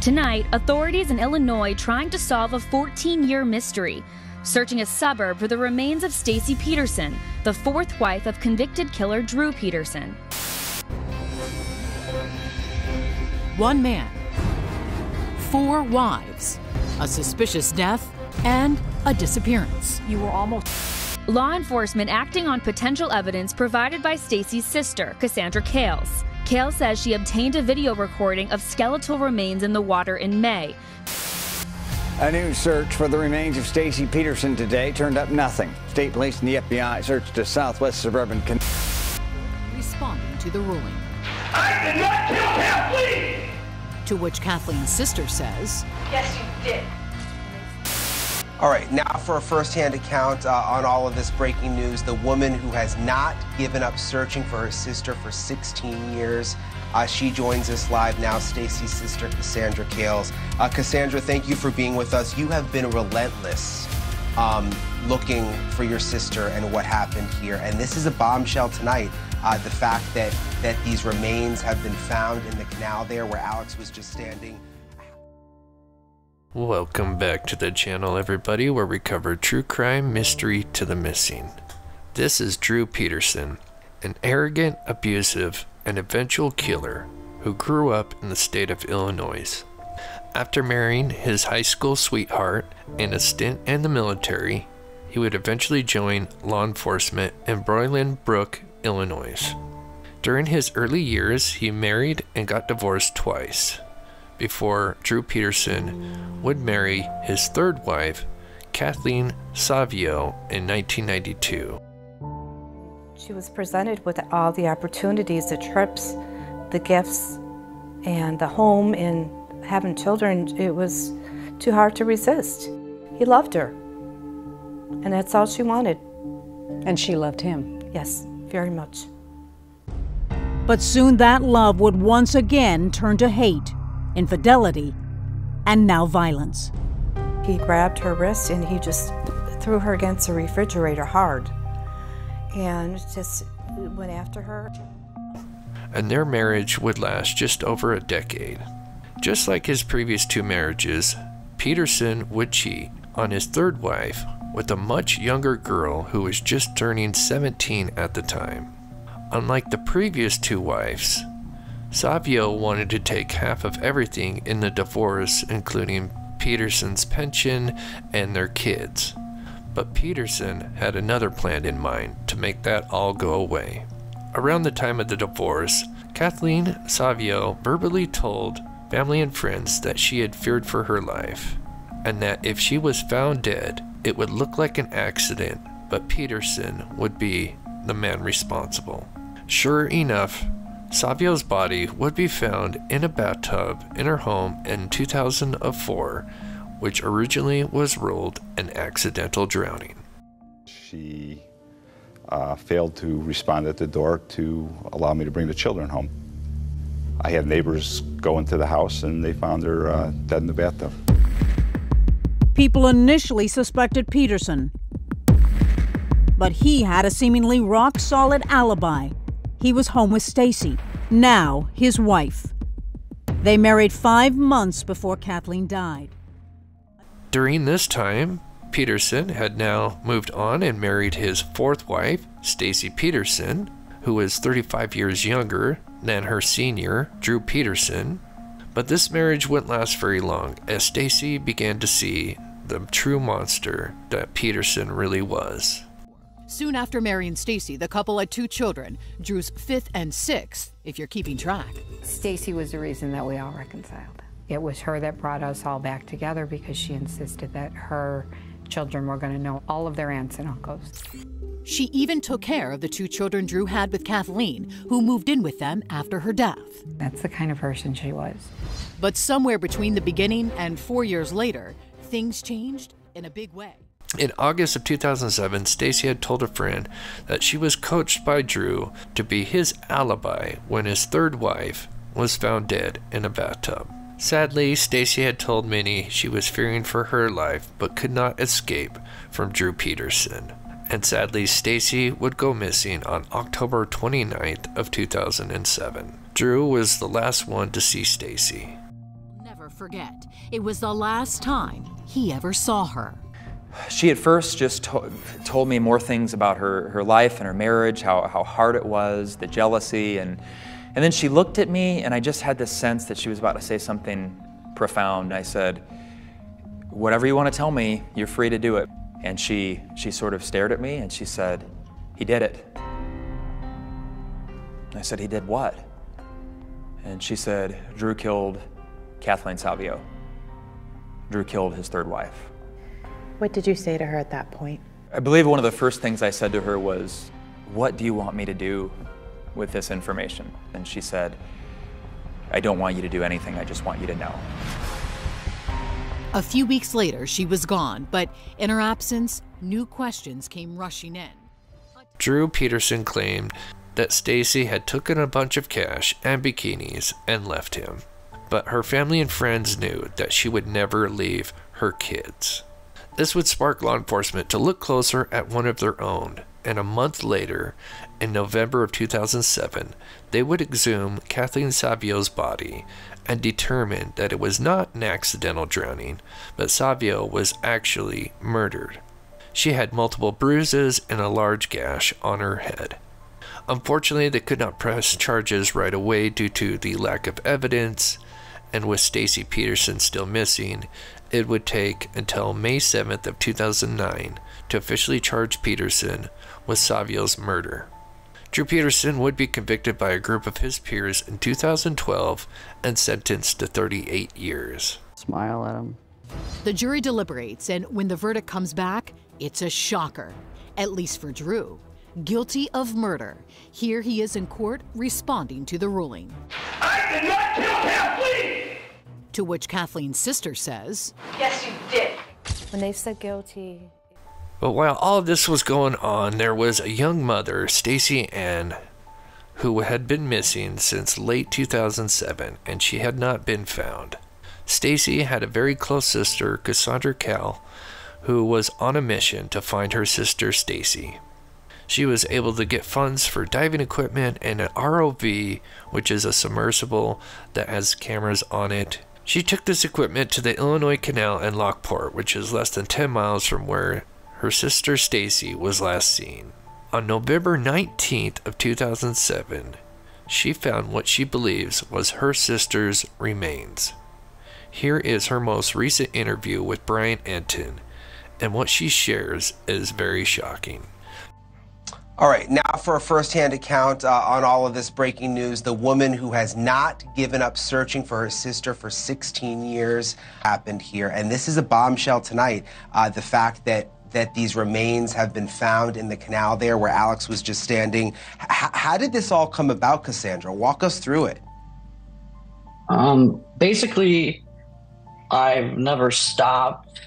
Tonight, authorities in Illinois trying to solve a 14-year mystery, searching a suburb for the remains of Stacy Peterson, the fourth wife of convicted killer Drew Peterson. One man, four wives, a suspicious death, and a disappearance. You were almost... Law enforcement acting on potential evidence provided by Stacy's sister, Cassandra Cales. Cale says she obtained a video recording of skeletal remains in the water in May. A new search for the remains of Stacy Peterson today turned up nothing. State police and the FBI searched a southwest suburban canal. Responding to the ruling. I did not kill Kathleen! To which Kathleen's sister says, yes, you did. All right, now for a first-hand account on all of this breaking news. The woman who has not given up searching for her sister for 16 years. She joins us live now, Stacy's sister, Cassandra Cales. Cassandra, thank you for being with us. You have been relentless looking for your sister and what happened here. And this is a bombshell tonight, the fact that these remains have been found in the canal there where Alex was just standing. Welcome back to the channel, everybody, where we cover true crime mystery to the missing. This is Drew Peterson, an arrogant, abusive, and eventual killer who grew up in the state of Illinois. After marrying his high school sweetheart and a stint in the military, he would eventually join law enforcement in Bolingbrook, Illinois. During his early years, he married and got divorced twice, before Drew Peterson would marry his third wife, Kathleen Savio, in 1992. She was presented with all the opportunities, the trips, the gifts, and the home, and having children. It was too hard to resist. He loved her, and that's all she wanted. And she loved him? Yes, very much. But soon that love would once again turn to hate, infidelity, and now violence. He grabbed her wrist and he just threw her against the refrigerator hard and just went after her. And their marriage would last just over a decade. Just like his previous two marriages, Peterson would cheat on his third wife with a much younger girl who was just turning 17 at the time. Unlike the previous two wives, Savio wanted to take half of everything in the divorce, including Peterson's pension and their kids. But Peterson had another plan in mind to make that all go away. Around the time of the divorce, Kathleen Savio verbally told family and friends that she had feared for her life, and that if she was found dead, it would look like an accident, but Peterson would be the man responsible. Sure enough, Savio's body would be found in a bathtub in her home in 2004, which originally was ruled an accidental drowning. She failed to respond at the door to allow me to bring the children home. I had neighbors go into the house and they found her dead in the bathtub. People initially suspected Peterson, but he had a seemingly rock-solid alibi. He was home with Stacy, now his wife. They married 5 months before Kathleen died. During this time, Peterson had now moved on and married his fourth wife, Stacy Peterson, who was 35 years younger than her senior, Drew Peterson. But this marriage wouldn't last very long, as Stacy began to see the true monster that Peterson really was. Soon after marrying Stacy, the couple had two children, Drew's fifth and sixth, if you're keeping track. Stacy was the reason that we all reconciled. It was her that brought us all back together because she insisted that her children were going to know all of their aunts and uncles. She even took care of the two children Drew had with Kathleen, who moved in with them after her death. That's the kind of person she was. But somewhere between the beginning and 4 years later, things changed in a big way. In August of 2007, Stacy had told a friend that she was coached by Drew to be his alibi when his third wife was found dead in a bathtub. Sadly, Stacy had told Minnie she was fearing for her life but could not escape from Drew Peterson. And sadly, Stacy would go missing on October 29th of 2007. Drew was the last one to see Stacy. forget. It was the last time he ever saw her. She at first just told me more things about her life and her marriage, how hard it was, the jealousy, and then she looked at me and I just had this sense that she was about to say something profound. I said, "Whatever you want to tell me, you're free to do it." And she sort of stared at me and she said, "He did it." I said, "He did what?" And she said, "Drew killed Kathleen Savio. Drew killed his third wife." What did you say to her at that point? I believe one of the first things I said to her was, "What do you want me to do with this information?" And she said, "I don't want you to do anything, I just want you to know." A few weeks later, she was gone, but in her absence, new questions came rushing in. Drew Peterson claimed that Stacy had taken a bunch of cash and bikinis and left him, but her family and friends knew that she would never leave her kids. This would spark law enforcement to look closer at one of their own, and a month later, in November of 2007, they would exhume Kathleen Savio's body and determined that it was not an accidental drowning, but Savio was actually murdered. She had multiple bruises and a large gash on her head. Unfortunately, they could not press charges right away due to the lack of evidence, and with Stacy Peterson still missing, it would take until May 7th of 2009 to officially charge Peterson with Savio's murder. Drew Peterson would be convicted by a group of his peers in 2012 and sentenced to 38 years. Smile at him. The jury deliberates, and when the verdict comes back, it's a shocker, at least for Drew. Guilty of murder. Here he is in court responding to the ruling. I did not kill Kathleen! To which Kathleen's sister says, "Yes, you did." When they said guilty. But while all of this was going on, there was a young mother, Stacy Ann, who had been missing since late 2007, and she had not been found. Stacy had a very close sister, Cassandra Cales, who was on a mission to find her sister, Stacy. She was able to get funds for diving equipment and an ROV, which is a submersible that has cameras on it. She took this equipment to the Illinois Canal in Lockport, which is less than 10 miles from where her sister Stacy was last seen. On November 19th of 2007, she found what she believes was her sister's remains. Here is her most recent interview with Brian Entin, and what she shares is very shocking. All right, now for a first-hand account on all of this breaking news, the woman who has not given up searching for her sister for 16 years happened here. And this is a bombshell tonight, the fact that these remains have been found in the canal there where Alex was just standing. How did this all come about, Cassandra? Walk us through it. Basically, I've never stopped.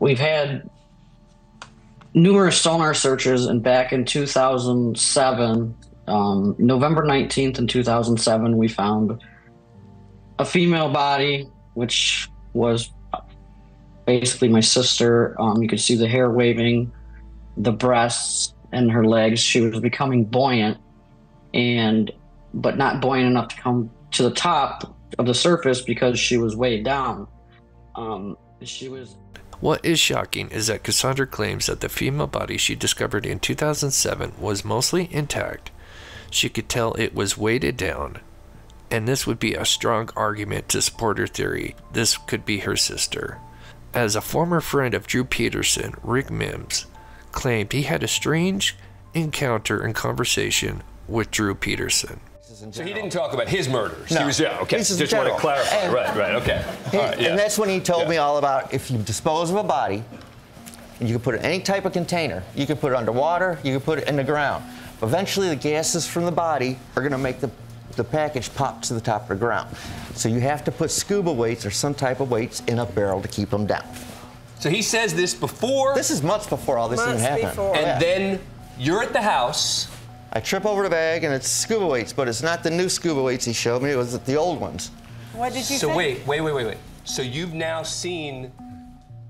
We've had numerous sonar searches, and back in 2007, November 19th in 2007, we found a female body, which was basically my sister. You could see the hair waving, the breasts, and her legs. She was becoming buoyant, but not buoyant enough to come to the top of the surface because she was weighed down. What is shocking is that Cassandra claims that the female body she discovered in 2007 was mostly intact. She could tell it was weighted down, and this would be a strong argument to support her theory. This could be her sister. As a former friend of Drew Peterson, Rick Mims, claimed he had a strange encounter and conversation with Drew Peterson. So he didn't talk about his murders. No. He was, yeah, okay. Just want to clarify. And, right, okay. And that's when he told me all about, if you dispose of a body, you can put it in any type of container. You can put it underwater, you can put it in the ground. Eventually, the gases from the body are going to make the package pop to the top of the ground. So you have to put scuba weights or some type of weights in a barrel to keep them down. So he says this before? This is months before all this even happened. And then you're at the house. I trip over the bag, and it's scuba weights, but it's not the new scuba weights he showed me. It was the old ones. What did you think? So wait. So you've now seen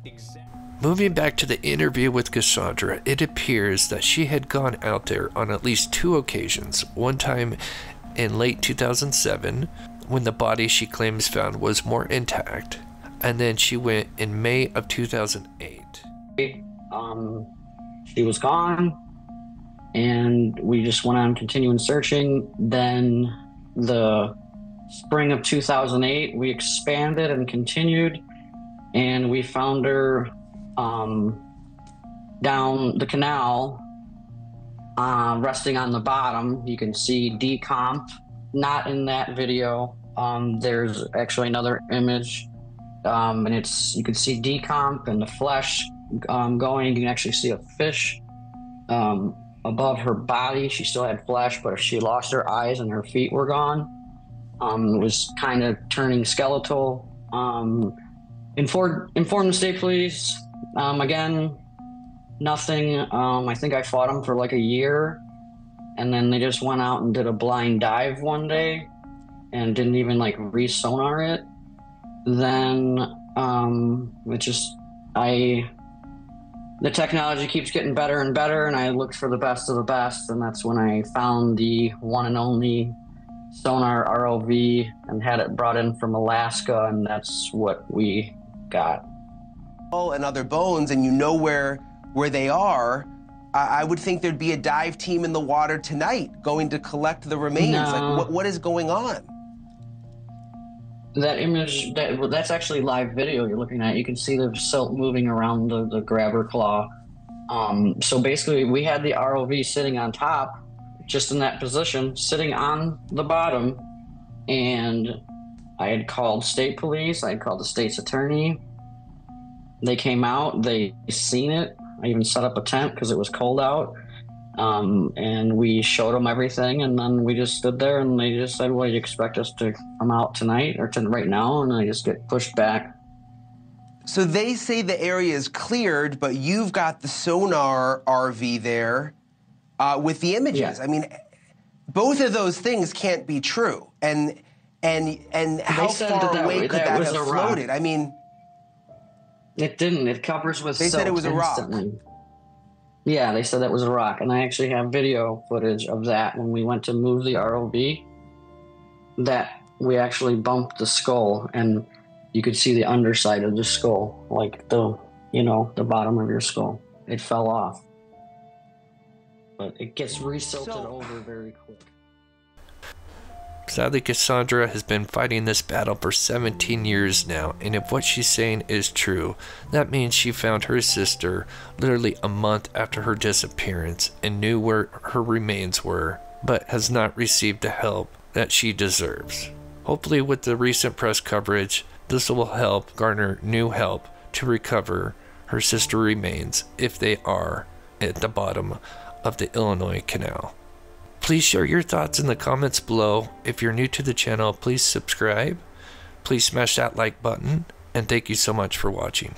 exactly... Moving back to the interview with Cassandra, it appears that she had gone out there on at least two occasions. One time in late 2007, when the body she claims found was more intact, and then she went in May of 2008. She was gone, and we just went on continuing searching. Then the spring of 2008, we expanded and continued, and we found her down the canal, resting on the bottom. You can see decomp, not in that video. There's actually another image, and it's, you can see decomp and the flesh going. You can actually see a fish above her body. She still had flesh, but she lost her eyes and her feet were gone. It was kind of turning skeletal. Informed the state police. Again, nothing. I think I fought them for like a year, and then they just went out and did a blind dive one day and didn't even like re-sonar it. Then the technology keeps getting better and better, and I looked for the best of the best, and that's when I found the one and only sonar ROV and had it brought in from Alaska, and that's what we got. Oh, and other bones, and you know where they are. I would think there'd be a dive team in the water tonight going to collect the remains. No. Like, what is going on? That image, that's actually live video you're looking at. You can see the silt moving around the grabber claw. So basically, we had the ROV sitting on top, just in that position, sitting on the bottom, and I had called state police, I had called the state's attorney. They came out, they seen it. I even set up a tent because it was cold out, and we showed them everything, and then we just stood there, and they just said, well, you expect us to come out tonight or right now? And I just get pushed back. So they say the area is cleared, but you've got the sonar RV there. With the images, yeah. I mean, both of those things can't be true. And how far away could that have floated? I mean, it didn't. It covers with soap. They said it was a rock. Yeah, they said that was a rock, and I actually have video footage of that when we went to move the ROV. That we actually bumped the skull, and you could see the underside of the skull, like the bottom of your skull. It fell off. But it gets re-silted over very quick. Sadly, Cassandra has been fighting this battle for 17 years now, and if what she's saying is true, that means she found her sister literally a month after her disappearance and knew where her remains were, but has not received the help that she deserves. Hopefully, with the recent press coverage, this will help garner new help to recover her sister's remains if they are at the bottom of the Illinois Canal. Please share your thoughts in the comments below. If you're new to the channel, please subscribe. Please smash that like button, and thank you so much for watching.